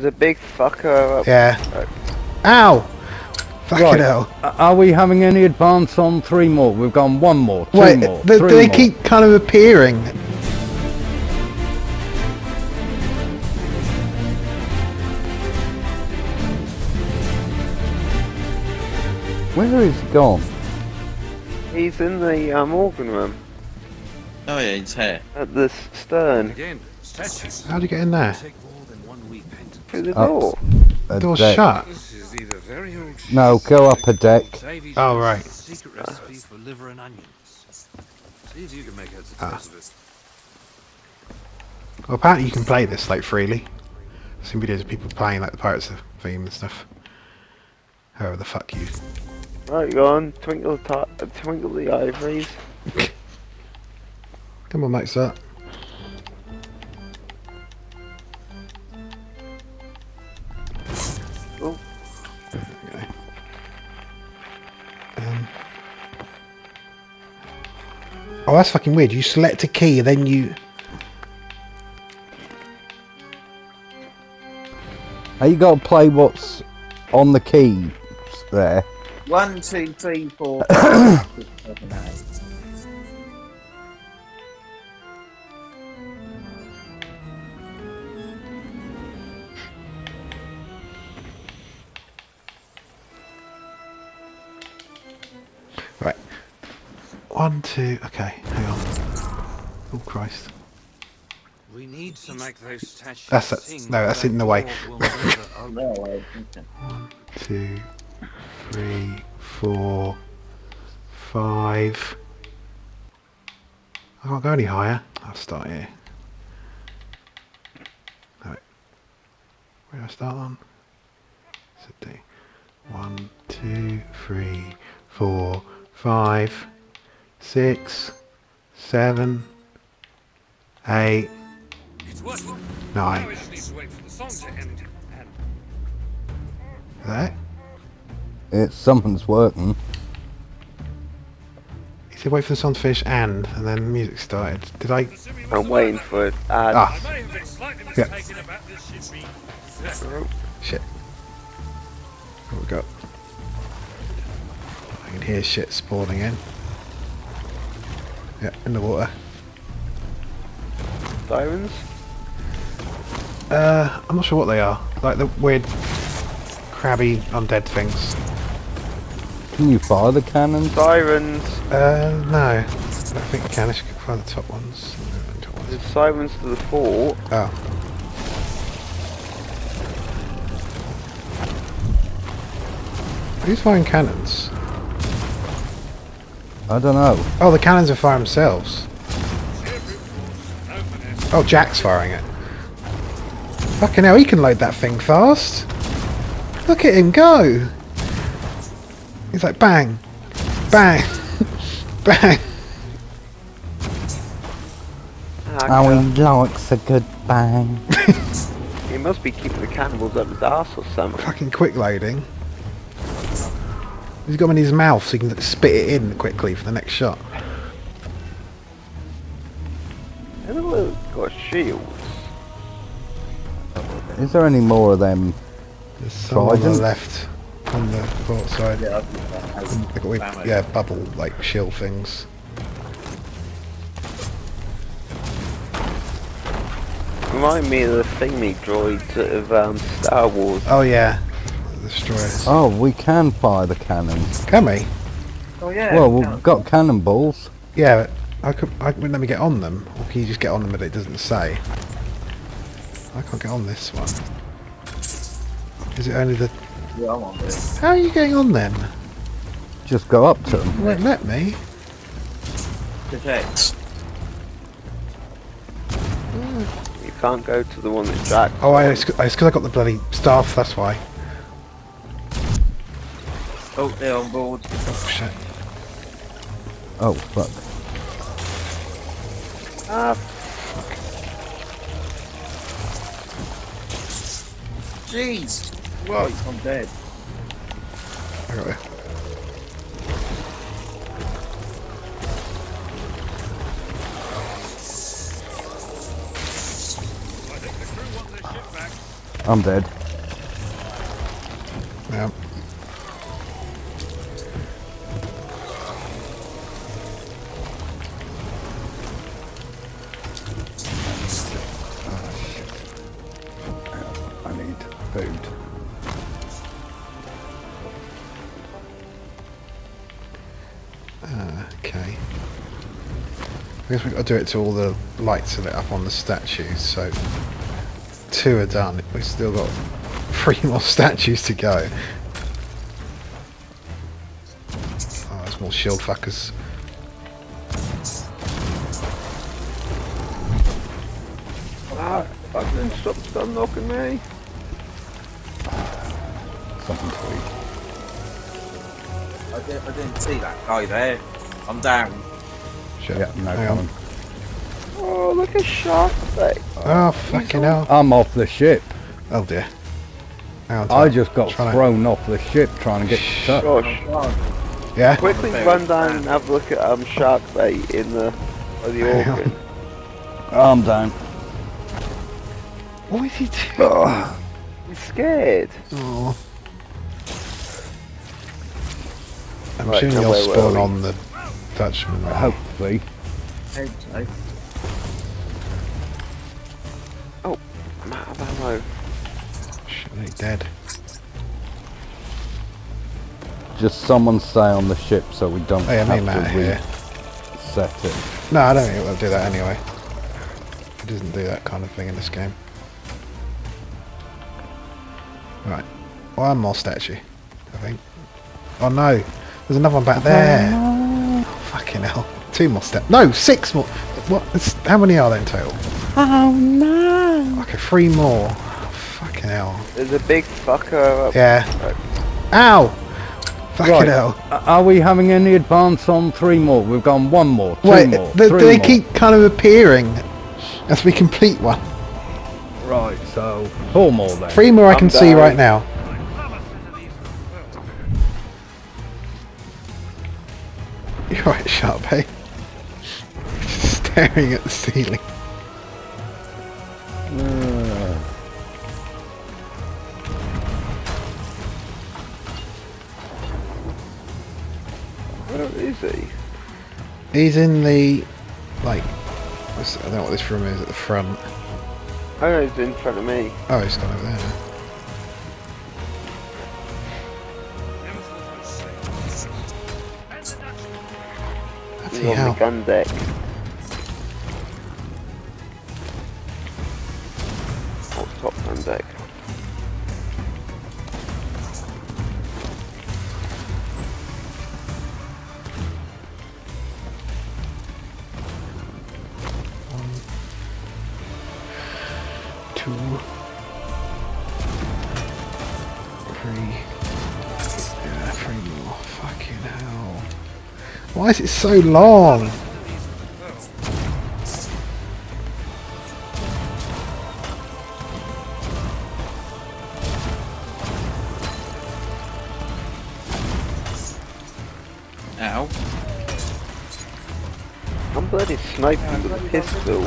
The big fucker. Yeah. Ow! Fucking right. Hell. Are we having any advance on three more? We've gone one more, two more, three more. They keep kind of appearing. Where is he gone? He's in the organ room. Oh yeah, he's here. At the stern. How'd he get in there? Through the door. The door's shut. No, go up a deck. Oh, right. Ah. Well, apparently you can play this, like, freely. I've seen videos of people playing, like, the Pirates theme and stuff. However the fuck you... Right, go on. Twinkle, twinkle the ivories. Come on, Max, that. Oh. There we go. Oh, that's fucking weird. You select a key, then you... Now you got to play what's on the key there. 1, 2, 3, 4. Five, 6, 7, 8. Right. 1, 2. Okay, hang on. Oh Christ. We need to make those statues. No, that's in the way. 1, 2, 3, 4, 5. I can't go any higher. I'll start here. Right. Where do I start on? It's a D. 1, 2, 3, 4, 5, 6, 7, 8, 9. Is that it? It's something's working. He said wait for the song to finish and then the music started. Did I... I'm waiting for it. Ah. Yeah. Oh, shit. What we got? I can hear shit spawning in. Yeah, in the water. Sirens? I'm not sure what they are. Like the weird crabby undead things. Can you fire the cannons? Sirens! No. I don't think canish can fire the top ones. There's sirens to the fort. Oh. Who's firing cannons? I don't know. Oh, the cannons are firing themselves. Oh, Jack's firing it. Fucking hell, he can load that thing fast. Look at him go! He's like bang, bang, bang. Oh, he likes a good bang. He must be keeping the cannibals up his arse or something. Fucking quick loading. He's got them in his mouth so he can spit it in quickly for the next shot. Everyone's got shields. Is there any more of them? There's some on the left, on the port side. Yeah, bubble like shield things. Remind me of the thingy droids of Star Wars. Oh yeah, destroyers. Oh, we can fire the cannons. Can we? Oh yeah. Well, we've got cannonballs. Yeah, but I wouldn't let me get on them. Or can you just get on them but it doesn't say? I can't get on this one. Is it only the... Yeah, I'm on this. How are you getting on then? Just go up to them. You won't let me. Protect. You can't go to the one that's Jack. Oh, it's because I got the bloody staff, that's why. Oh, they're on board. Oh, shit. Oh, fuck. Ah, fuck. Jeez! Right, I'm dead. Anyway. I'm dead. Yep. I need food. Okay. I guess we've got to do it till all the lights are lit up on the statues, so 2 are done. We've still got 3 more statues to go. Oh, there's more shield fuckers. Ah, something's done knocking me. Something tweaked. I didn't see that guy there. I'm down. Shit, yeah, no problem. Oh, look at shark thing. Oh, fucking hell. I'm off the ship. Oh dear. I just got thrown off the ship trying to get stuck. Yeah. Quickly run down and have a look at shark bait in the organ. I'm down. What is he doing? Oh, he's scared. Oh. I'm assuming he'll spawn on the Dutchman. Hopefully. Okay. Oh, I'm out of ammo. Shit, they're dead. Just someone stay on the ship so we don't have to reset it. No, I don't think we'll do that anyway. It doesn't do that kind of thing in this game. Right, one more statue, I think. Oh no, there's another one back there. Oh, fucking hell. 2 more steps. No, 6 more. What? How many are there in total? Oh no. Okay, 3 more. Oh, fucking hell. There's a big fucker up. Yeah. Right. Ow! Fucking hell. Are we having any advance on 3 more? We've gone 1 more, 2 more, 3 more. They keep kind of appearing as we complete one. Right, so 4 more then. 3 more I can see right now. You're right, Sharpay. Just staring at the ceiling. Where is he? He's in the, like, I don't know what this room is at the front. Oh, he's in front of me. Oh, he's gone over there. On the gun deck. Oh, top gun deck. Why is it so long? Ow. I'm bloody sniping with a pistol.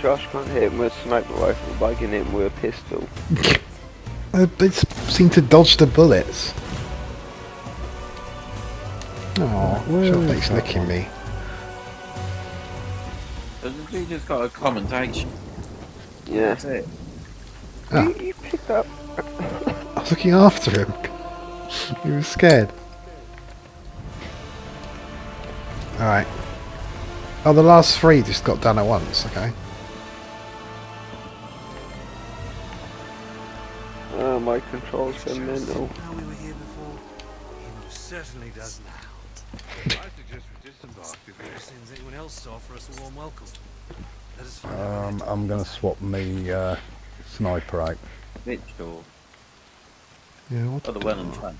Josh can't hit him with a sniper rifle by getting him with a pistol. They seem to dodge the bullets. Oh, Sharpay's licking me. Doesn't he just got a commentation? Yeah. That's it. Ah. You picked up. I was looking after him. He was scared. Alright. Oh, the last 3 just got done at once, okay. My controls are mental. How we were here before, he most certainly does now. I suggest we disembark before it seems anyone else saw for us a warm welcome. Let us find out. I'm going to swap me sniper out. Which door? Yeah, what? Oh, the one in front.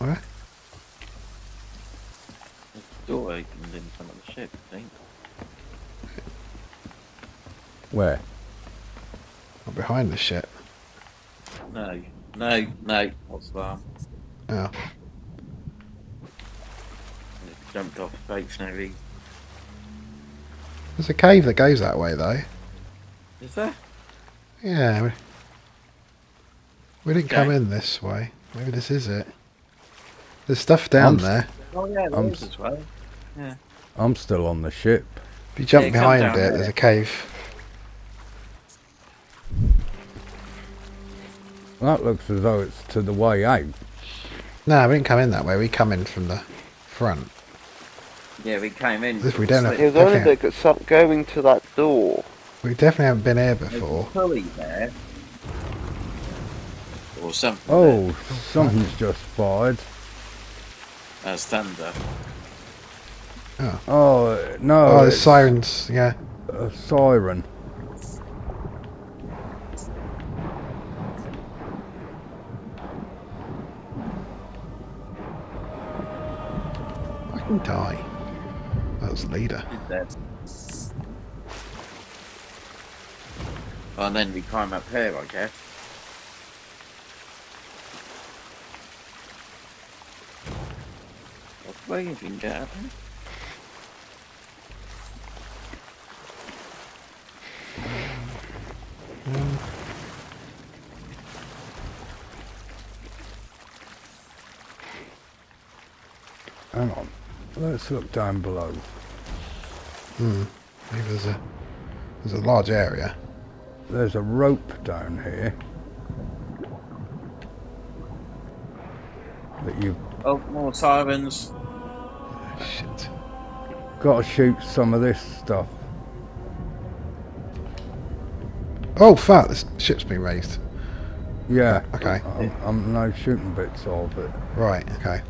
Where? There's a door opened in front of the ship, I think. Where? Behind the ship. No. No, what's that? Oh. It jumped off the face nearly. There's a cave that goes that way though. Is there? Yeah. We didn't come in this way. Maybe this is it. There's stuff down there. Oh yeah, there is as well. Yeah. I'm still on the ship. If you jump behind it, there's a cave. Well, that looks as though it's to the way out. No, we didn't come in that way. We come in from the front. Yeah, we came in. We don't have, there's only a bit of going to that door. We definitely haven't been here before. There's a pulley there. Or something. Oh, there. Something's just fired. That's thunder. Oh, no. Oh, the sirens, yeah. A siren. I can die. That was the leader. Oh, and then we climb up here, I guess. What's waving down? Hang on, let's look down below. Maybe there's a large area. There's a rope down here that you. Oh, more sirens! Oh, shit! Got to shoot some of this stuff. Oh fuck, this ship's been raised. Yeah. Okay. I'm now shooting bits of it. Right, okay.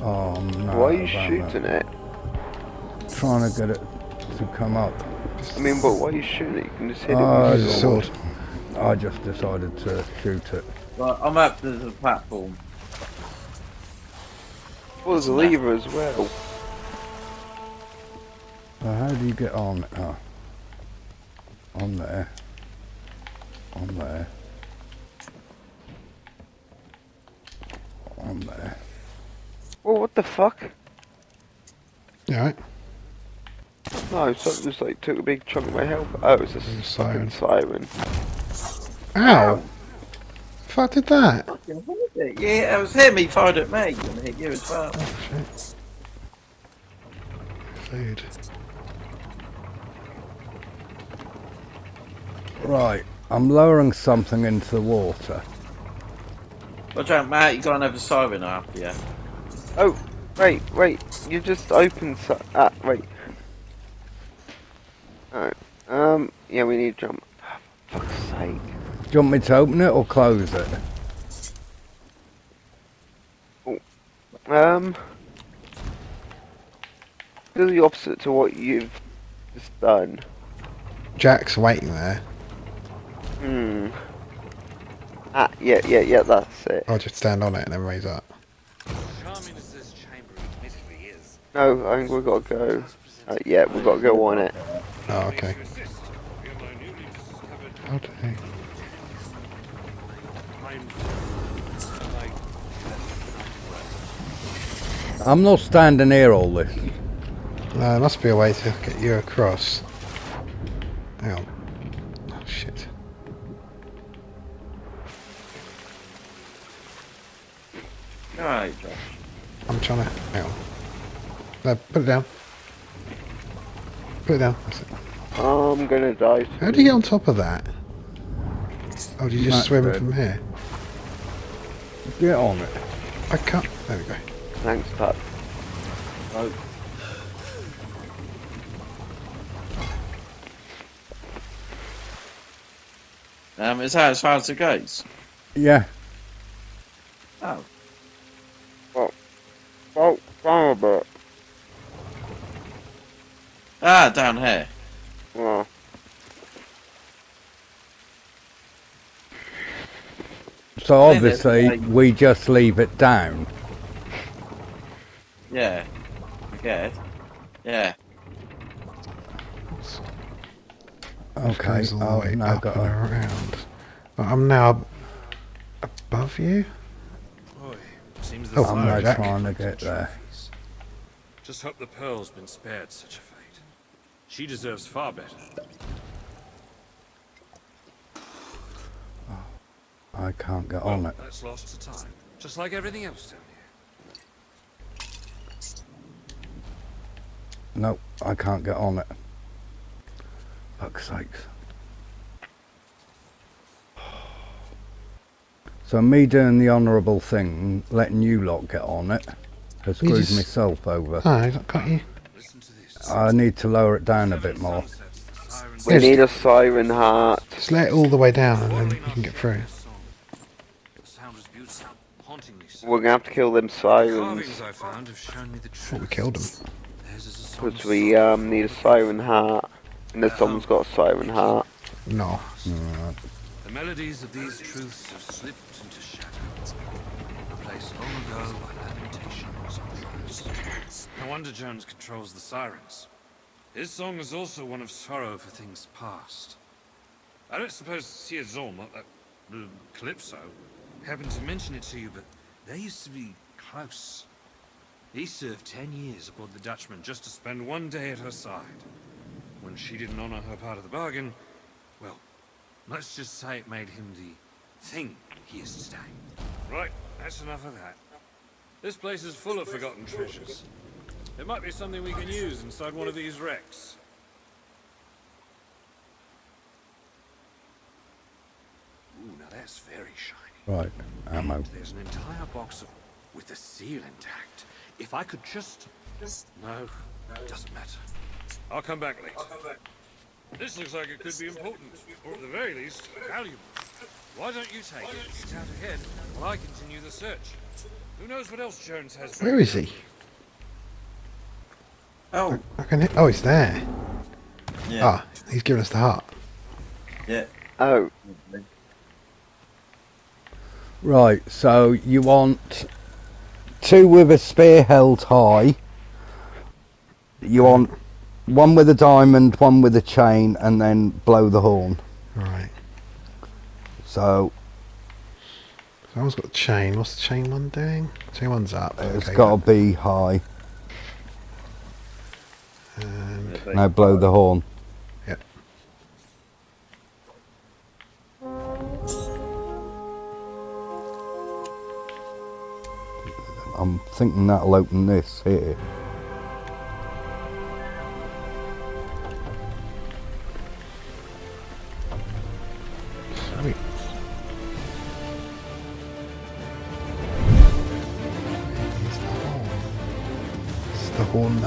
Oh no. Why are you shooting it? Trying to get it to come up. I mean, but why are you shooting it? You can just hit it with a sword. I just decided to shoot it. Right, I'm up to the platform. Well, there's a lever as well. How do you get on? Oh. On there. Well, what the fuck? You alright? No, something just like took a big chunk of my health. Oh, it's a fucking siren. Ow! The fuck did that? Fucking heard it. Yeah, it was him. He fired at me and hit you as well. Oh shit. Food. Right, I'm lowering something into the water. Watch out, Matt, you got another siren after you. Oh, wait, you just opened wait. Alright, yeah, we need to jump. For fuck's sake. Do you want me to open it or close it? Oh. Do the opposite to what you've just done. Jack's waiting there. Ah, yeah, that's it. I'll just stand on it and then raise up. No, I think we've got to go. Yeah, we've got to go on it. Oh, okay. Okay. I'm not standing here all this. No, there must be a way to get you across. Hang on. Oh, shit. Alright, Josh. I'm trying to... Hang on. No, put it down. Put it down. That's it. I'm gonna die. How do you get on top of that? Oh, do you just swim from here? Get on it. I can't... There we go. Thanks, Pat. Oh. Is that as far as it goes? Yeah. Oh. Well, ah, down here. Well. So obviously we just leave it down. Yeah. Okay. Yeah. Okay, I've now got around. I'm now above you? Boy, seems the I'm not trying to get there. Just hope the Pearl's been spared such a fate. She deserves far better. Oh, I can't get on it. That's lost to time, just like everything else down here. Nope, I can't get on it. Fuck's sakes. So me doing the honourable thing, letting you lot get on it, has screwed myself over. Oh, I got you. I need to lower it down a bit more. We need a siren heart. Just let it all the way down and then you can get through. We're going to have to kill them sirens. I thought we killed them. Because we need a siren heart. Unless someone's got a siren heart. No. No. The melodies of these truths have slipped into shadow, replaced long ago by lamentations on the earth. No wonder Jones controls the sirens. His song is also one of sorrow for things past. I don't suppose Siazorm, that Calypso, happened to mention it to you, but they used to be close. He served 10 years aboard the Dutchman just to spend one day at her side. When she didn't honor her part of the bargain, well, let's just say it made him the thing he is today. Right, that's enough of that. This place is full of forgotten treasures. There might be something we can use inside one of these wrecks. Ooh, now that's very shiny. Right, ammo. And there's an entire box of, with the seal intact. If I could just... No, it doesn't matter. I'll come back later. This looks like it could be important, or at the very least, valuable. Why don't you take it out ahead while I continue the search? Who knows what else Jones has? Where is he? Oh, I can. Oh, he's there. Yeah. Ah, he's giving us the heart. Yeah. Oh. Right. So you want two with a spear held high. You want. One with a diamond, one with a chain, and then blow the horn. Right. So... Someone's got a chain. What's the chain one doing? Chain one's up. It's okay, got to be high. And... Now blow the horn. Yep. I'm thinking that'll open this here.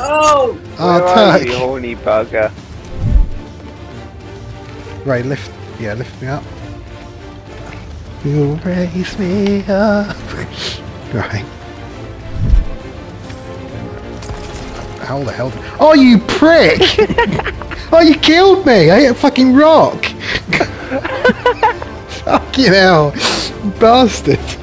Oh! Where are you, horny bugger? Right, lift me up. You raise me up. Right. How the hell? Oh, you prick! Oh, you killed me! I hit a fucking rock! Fucking hell! Bastard!